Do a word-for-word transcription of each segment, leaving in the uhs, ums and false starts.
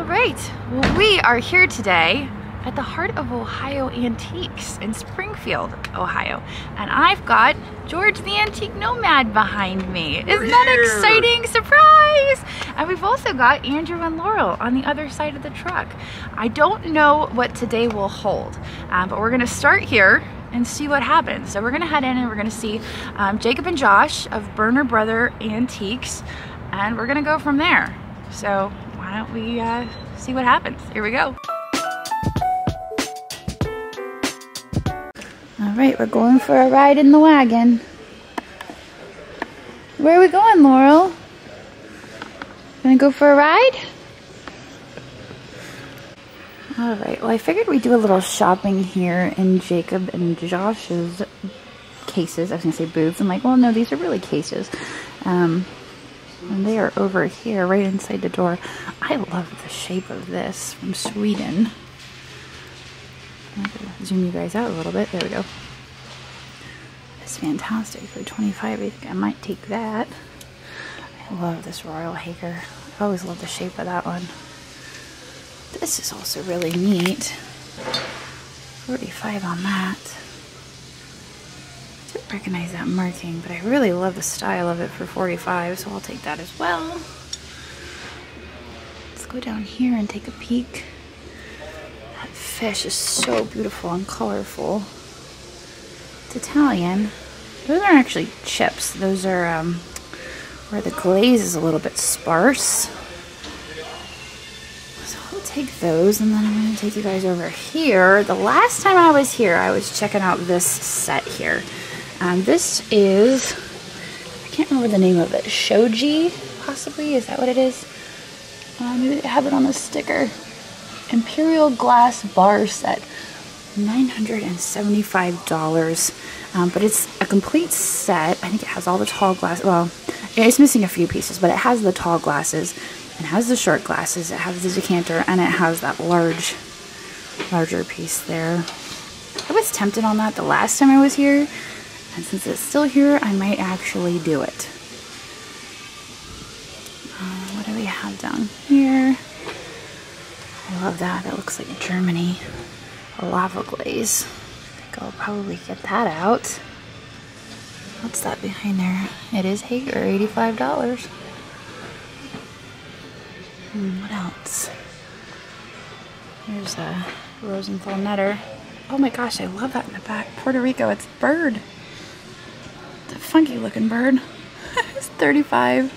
All right, well, we are here today at the heart of Ohio Antiques in Springfield, Ohio. And I've got George the Antique Nomad behind me. Isn't that exciting? Surprise! And we've also got Andrew and Laurel on the other side of the truck. I don't know what today will hold, um, but we're gonna start here and see what happens. So we're gonna head in and we're gonna see um, Jacob and Josh of Burner Brother Antiques, and we're gonna go from there. So why don't we uh, see what happens? Here we go. All right, we're going for a ride in the wagon. Where are we going, Laurel? Gonna go for a ride? All right, well, I figured we'd do a little shopping here in Jacob and Josh's cases. I was gonna say booths. I'm like, well, no, these are really cases. Um, and they are over here, right inside the door. I love the shape of this from Sweden. Zoom you guys out a little bit. There we go. That's fantastic. For twenty-five dollars, I think I might take that. I love this Royal Hager. I always love the shape of that one. This is also really neat. forty-five dollars on that. I didn't recognize that marking, but I really love the style of it for forty-five dollars, so I'll take that as well. Let's go down here and take a peek. Fish is so beautiful and colorful. It's Italian. Those aren't actually chips. Those are um, where the glaze is a little bit sparse. So I'll take those, and then I'm going to take you guys over here. The last time I was here, I was checking out this set here. Um, this is, I can't remember the name of it. Shoji, possibly? Is that what it is? Uh, maybe they have it on the sticker. Imperial Glass Bar Set, nine hundred seventy-five dollars, um, but it's a complete set. I think it has all the tall glasses. Well, it's missing a few pieces, but it has the tall glasses, it has the short glasses, it has the decanter, and it has that large, larger piece there. I was tempted on that the last time I was here, and since it's still here, I might actually do it. Uh, what do we have down here? I love that. That looks like Germany. A lava glaze. I think I'll probably get that out. What's that behind there? It is Hager, eighty-five dollars. Hmm, what else? Here's a Rosenthal netter. Oh my gosh, I love that in the back. Puerto Rico, it's a bird. It's a funky looking bird. It's thirty-five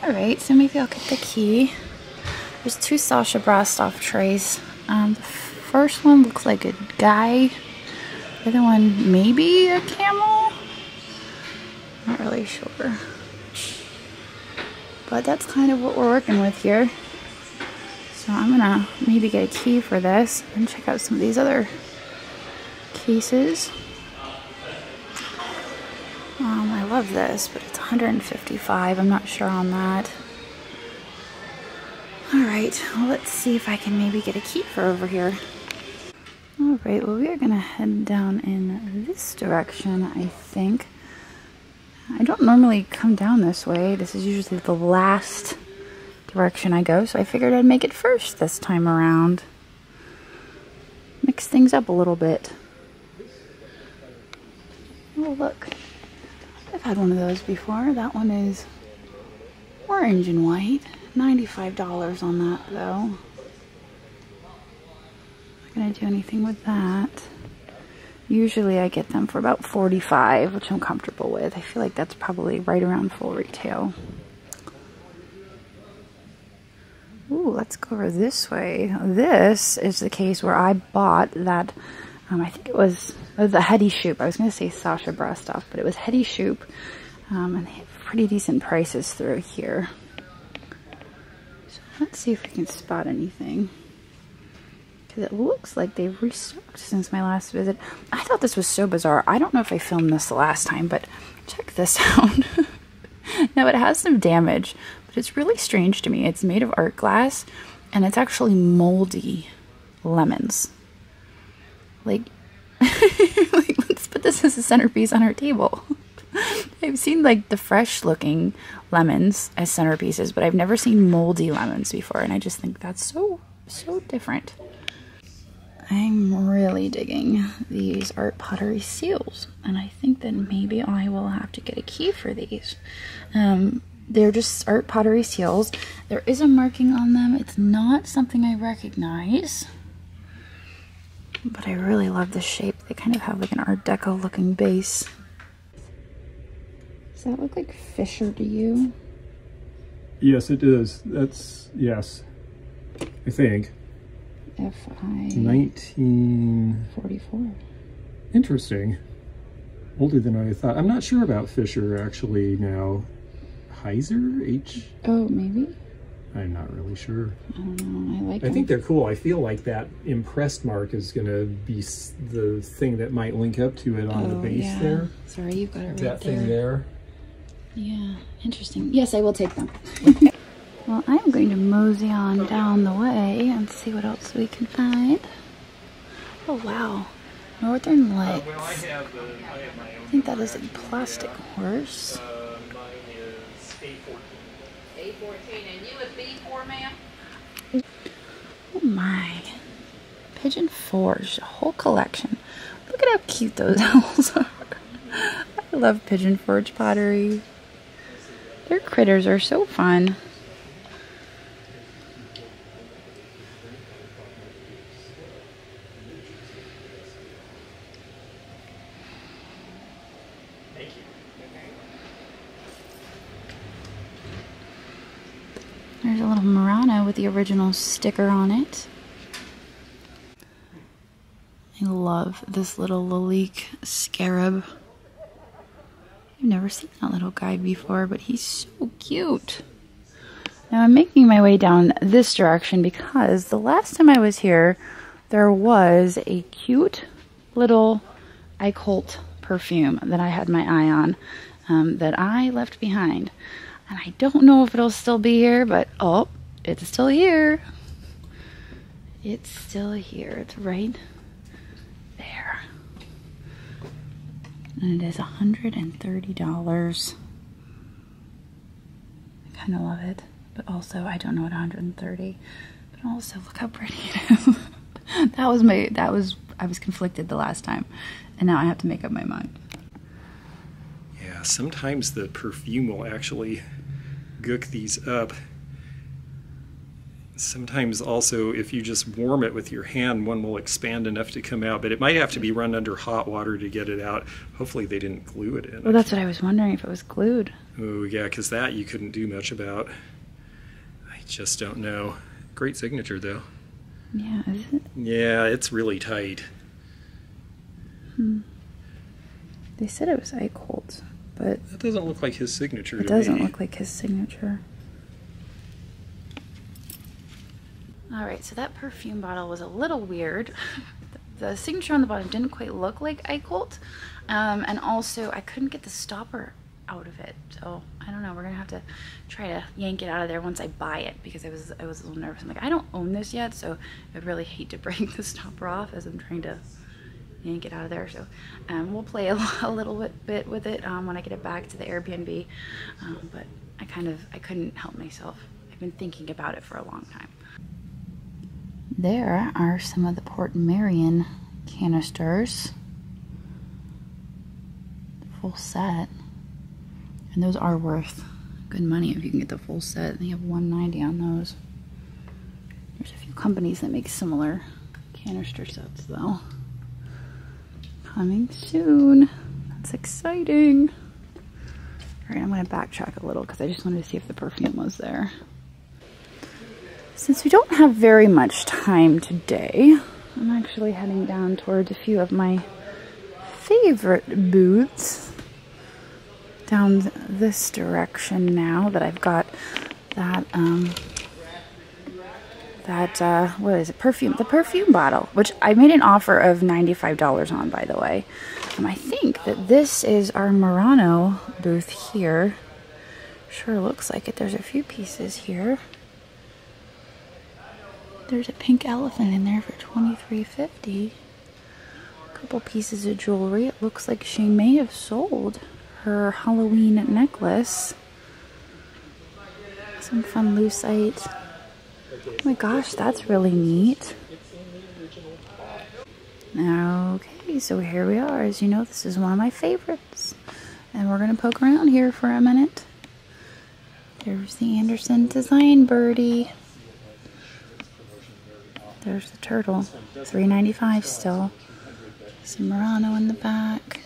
dollars. Alright, so maybe I'll get the key. There's two Sasha Brastoff trays. Um, the first one looks like a guy. The other one, maybe a camel? Not really sure. But that's kind of what we're working with here. So I'm gonna maybe get a key for this and check out some of these other cases. Um, I love this, but it's one hundred fifty-five dollars. I'm not sure on that. Alright, well, let's see if I can maybe get a key for over here. Alright, well, we are going to head down in this direction, I think. I don't normally come down this way. This is usually the last direction I go, so I figured I'd make it first this time around. Mix things up a little bit. Oh, look. I've had one of those before. That one is orange and white. ninety-five dollars on that though. Not gonna do anything with that. Usually I get them for about forty-five dollars, which I'm comfortable with. I feel like that's probably right around full retail. Ooh, let's go over this way. This is the case where I bought that, um, I think it was oh, the Hedy Shoop. I was gonna say Sasha Brastoff, but it was Hedy Shoop. Um, and they have pretty decent prices through here. Let's see if we can spot anything, because it looks like they've restocked since my last visit. I thought this was so bizarre. I don't know if I filmed this the last time, but check this out. Now, it has some damage, but it's really strange to me. It's made of art glass, and it's actually moldy lemons. Like, like let's put this as a centerpiece on our table. I've seen like the fresh looking lemons as centerpieces, but I've never seen moldy lemons before, and I just think that's so so different. I'm really digging these art pottery seals, and I think that maybe I will have to get a key for these. Um, they're just art pottery seals. There is a marking on them. It's not something I recognize, but I really love the shape. They kind of have like an Art Deco looking base. Does that look like Fisher to you? Yes, it is. That's, yes, I think. nineteen forty-four. Interesting. Older than I thought. I'm not sure about Fisher actually now. Heiser? H? Oh, maybe? I'm not really sure. I don't know. I like I them. think they're cool. I feel like that impressed mark is going to be the thing that might link up to it on oh, the base yeah. there. Sorry, you've got it right that there. That thing there. Yeah, interesting. Yes, I will take them. Well, I'm going to mosey on down the way and see what else we can find. Oh, wow. Northern Lights. Uh, well, I, have, uh, I, have my own I think that is a plastic yeah. horse. Uh, mine is A fourteen. A fourteen, and you a B four, ma'am? Oh, my. Pigeon Forge, a whole collection. Look at how cute those owls are. I love Pigeon Forge pottery. Their critters are so fun. There's a little Murano with the original sticker on it. I love this little Lalique scarab. I've never seen that little guy before, but he's so cute. Now I'm making my way down this direction because the last time I was here, there was a cute little Eichholtz perfume that I had my eye on um, that I left behind. And I don't know if it'll still be here, but oh, it's still here. It's still here. It's right there. And it is one hundred thirty dollars. I kind of love it, but also I don't know what one hundred thirty, but also look how pretty it is. That was my, that was, I was conflicted the last time, and now I have to make up my mind. Yeah, sometimes the perfume will actually gook these up. Sometimes also, if you just warm it with your hand, one will expand enough to come out, but it might have to be run under hot water to get it out. Hopefully they didn't glue it in. Well, that's what I was wondering, if it was glued. Oh, yeah, because that you couldn't do much about. I just don't know. Great signature, though. Yeah, is it? Yeah, it's really tight. Hmm. They said it was Eichholtz, but... That doesn't look like his signature to me. It doesn't look like his signature. Alright, so that perfume bottle was a little weird. The signature on the bottom didn't quite look like Eichholtz, um, and also I couldn't get the stopper out of it, so I don't know. We're going to have to try to yank it out of there once I buy it, because I was, I was a little nervous. I'm like, I don't own this yet, so I'd really hate to break the stopper off as I'm trying to... and get out of there. So um, we'll play a, a little bit, bit with it um, when I get it back to the Airbnb, um, but I kind of I couldn't help myself. I've been thinking about it for a long time. There are some of the Port Marion canisters, full set, and those are worth good money if you can get the full set. They have one ninety on those. There's a few companies that make similar canister sets though. Coming soon. That's exciting. Alright, I'm going to backtrack a little because I just wanted to see if the perfume was there. Since we don't have very much time today, I'm actually heading down towards a few of my favorite booths down this direction now that I've got that, um, that, uh, what is it, perfume, the perfume bottle, which I made an offer of ninety-five dollars on, by the way. Um, I think that this is our Murano booth here. Sure looks like it. There's a few pieces here. There's a pink elephant in there for twenty-three fifty. A couple pieces of jewelry. It looks like she may have sold her Halloween necklace. Some fun lucite. Oh my gosh, that's really neat. Okay, so here we are. As you know, this is one of my favorites. And we're going to poke around here for a minute. There's the Anderson design birdie. There's the turtle. three ninety-five still. Some Murano in the back.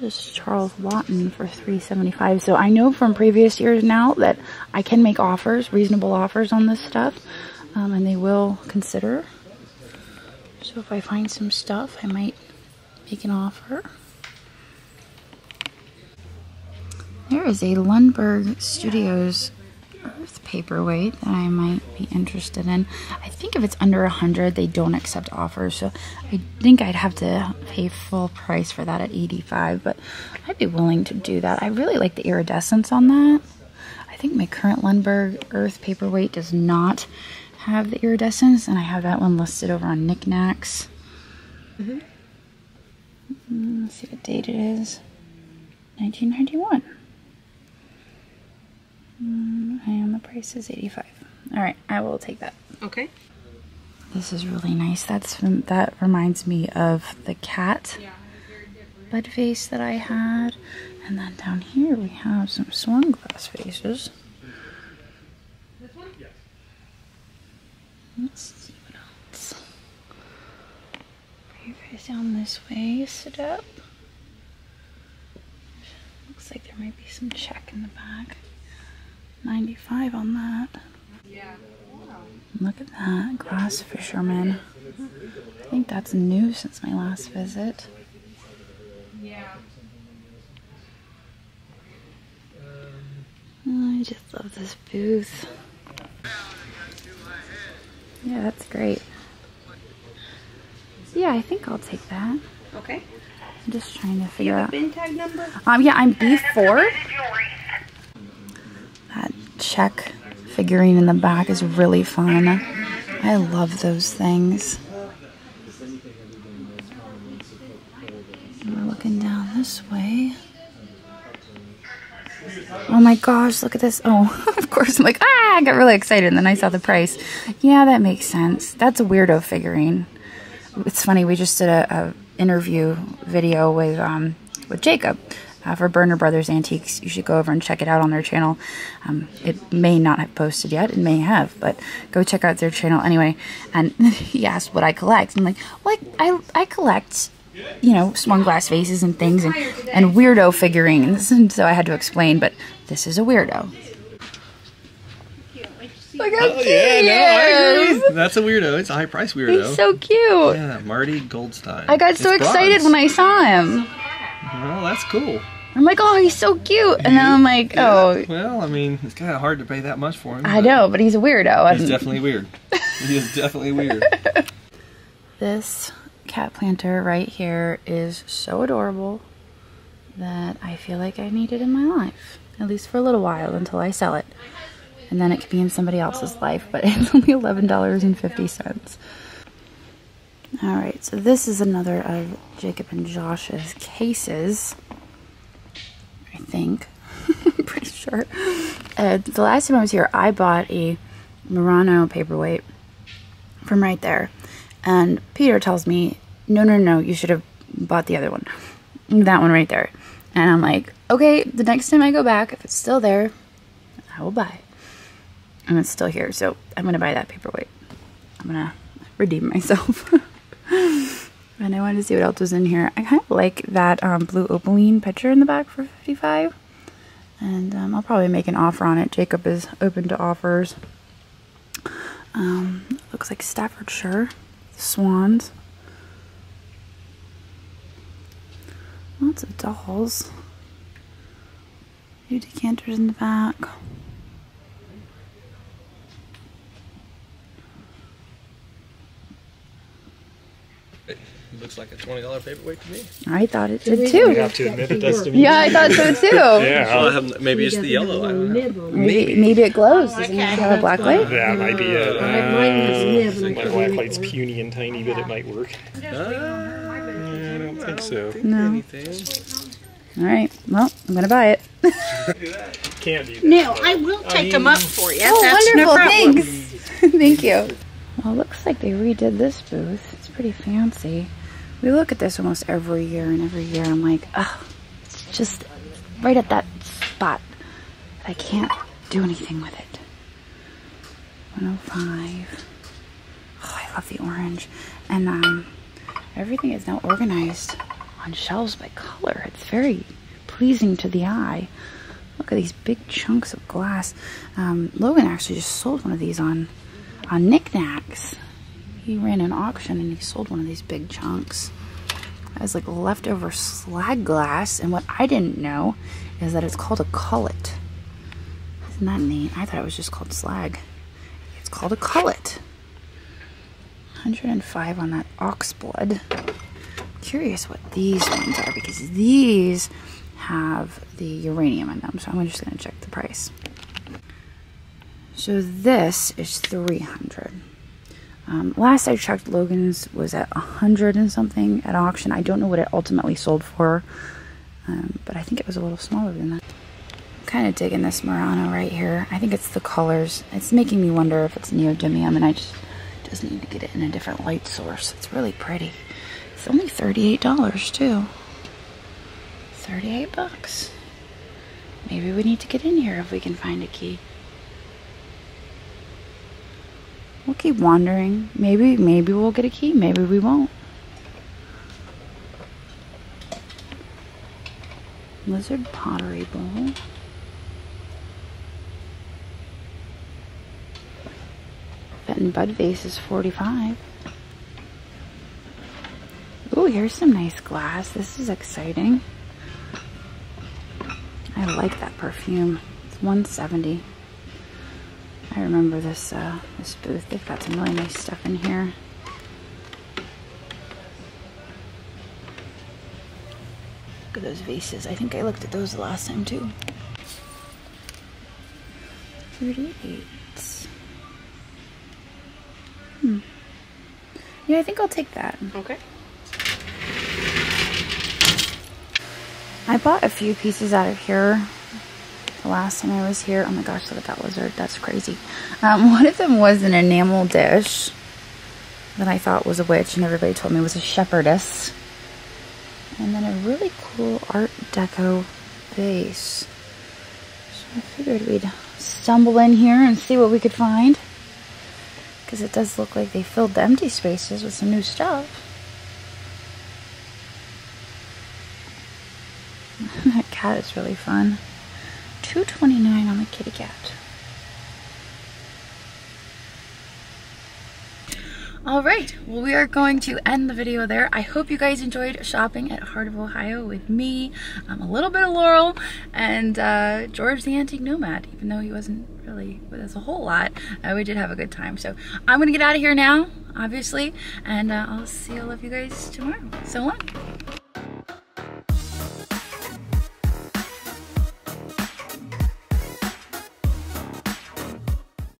There's Charles Lawton for three seventy-five. So I know from previous years now that I can make offers, reasonable offers on this stuff. Um, and they will consider. So if I find some stuff, I might make an offer. There is a Lundberg Studios earth paperweight that I might be interested in. I think if it's under one hundred, they don't accept offers, so I think I'd have to pay full price for that at eighty-five dollars, but I'd be willing to do that. I really like the iridescence on that. I think my current Lundberg earth paperweight does not have the iridescence, and I have that one listed over on Knickknacks. Mm-hmm. Mm, let's see what date it is. nineteen ninety-one. Mm, and the price is eighty-five. All right, I will take that. Okay. This is really nice. That's from, that reminds me of the cat bud vase that I had. And then down here we have some swan glass vases. This one? Yes. Let's see what else. You guys down this way, sit up. Looks like there might be some check in the back. ninety-five on that. Yeah. Wow. Look at that. Glass fisherman. I think that's new since my last visit. Yeah. Oh, I just love this booth. Yeah, that's great. Yeah, I think I'll take that. Okay. I'm just trying to figure out. You have a bin tag number? Um, yeah, I'm B four. That check figurine in the back is really fun. I love those things. And we're looking down this way. Oh my gosh, look at this. Oh, of course, I'm like, ah, I got really excited, and then I saw the price. Yeah, that makes sense. That's a weirdo figurine. It's funny, we just did a, a interview video with, um, with Jacob. Uh, for Burner Brothers Antiques, you should go over and check it out on their channel. Um, it may not have posted yet, it may have, but go check out their channel anyway. And he asked what I collect. I'm like, well, I, I, I collect, you know, swan glass vases and things and, and weirdo figurines. And so I had to explain, but this is a weirdo. Look how oh, cute yeah, no, I agree. That's a weirdo. It's a high price weirdo. He's so cute. Yeah, Marty Goldstein. I got so it's excited bronze. when I saw him. Well, that's cool. I'm like, oh, he's so cute. And then I'm like, oh. Yeah. Well, I mean, it's kind of hard to pay that much for him. I know, but he's a weirdo. He's definitely weird. He is definitely weird. This cat planter right here is so adorable that I feel like I need it in my life. At least for a little while until I sell it. And then it could be in somebody else's life, but it's only eleven dollars and fifty cents. Alright, so this is another of Jacob and Josh's cases, I think. I'm pretty sure. Uh, the last time I was here, I bought a Murano paperweight from right there. And Peter tells me, no, no, no, you should have bought the other one. That one right there. And I'm like, okay, the next time I go back, if it's still there, I will buy it. And it's still here, so I'm going to buy that paperweight. I'm going to redeem myself. And I wanted to see what else was in here. I kind of like that um, blue opaline picture in the back for fifty-five dollars. And um, I'll probably make an offer on it. Jacob is open to offers. Um, looks like Staffordshire. Swans. Lots of dolls. New decanters in the back. Looks like a twenty dollar paperweight to me. I thought it did too. You have to admit it does to me. Yeah, I thought so too. Yeah, well, maybe it's the yellow. I don't know. Maybe, maybe it glows. Doesn't it have a black light? That might be it. Uh, my black light's puny and tiny, but it might work. Uh, I don't think so. No. All right. Well, I'm going to buy it. Candy. No, I will take I mean, them up for you. Oh, that's wonderful. No thanks. Thank you. Well, it looks like they redid this booth. It's pretty fancy. We look at this almost every year, and every year I'm like, oh, it's just right at that spot. I can't do anything with it. one oh five. Oh, I love the orange. And um, everything is now organized on shelves by color. It's very pleasing to the eye. Look at these big chunks of glass. Um, Logan actually just sold one of these on, on Knickknacks. He ran an auction and he sold one of these big chunks. That was like leftover slag glass. And what I didn't know is that it's called a cullet. Isn't that neat? I thought it was just called slag. It's called a cullet. one hundred and five on that ox blood. I'm curious what these ones are, because these have the uranium in them. So I'm just going to check the price. So this is three hundred. Um, last I checked, Logan's was at one hundred and something at auction. I don't know what it ultimately sold for, um, but I think it was a little smaller than that. I'm kind of digging this Murano right here. I think it's the colors. It's making me wonder if it's neodymium, and I just, just need to get it in a different light source. It's really pretty. It's only thirty-eight dollars too. thirty-eight bucks. Maybe we need to get in here if we can find a key. We'll keep wandering. Maybe, maybe we'll get a key. Maybe we won't. Lizard pottery bowl. Fenton bud vase is forty-five. Oh, here's some nice glass. This is exciting. I like that perfume. It's one seventy. I remember this uh, this booth. They've got some really nice stuff in here. Look at those vases. I think I looked at those the last time too. thirty-eight. Hmm. Yeah, I think I'll take that. Okay. I bought a few pieces out of here the last time I was here. Oh my gosh, look at that lizard. That's crazy. Um, one of them was an enamel dish that I thought was a witch, and everybody told me was a shepherdess. And then a really cool Art Deco vase. So I figured we'd stumble in here and see what we could find, because it does look like they filled the empty spaces with some new stuff. That cat is really fun. two twenty-nine on the kitty cat. All right, well, we are going to end the video there. I hope you guys enjoyed shopping at Heart of Ohio with me. Um, a little bit of Laurel and uh, George the Antique Nomad, even though he wasn't really with us a whole lot. Uh, we did have a good time. So I'm gonna get out of here now, obviously, and uh, I'll see all of you guys tomorrow. So long.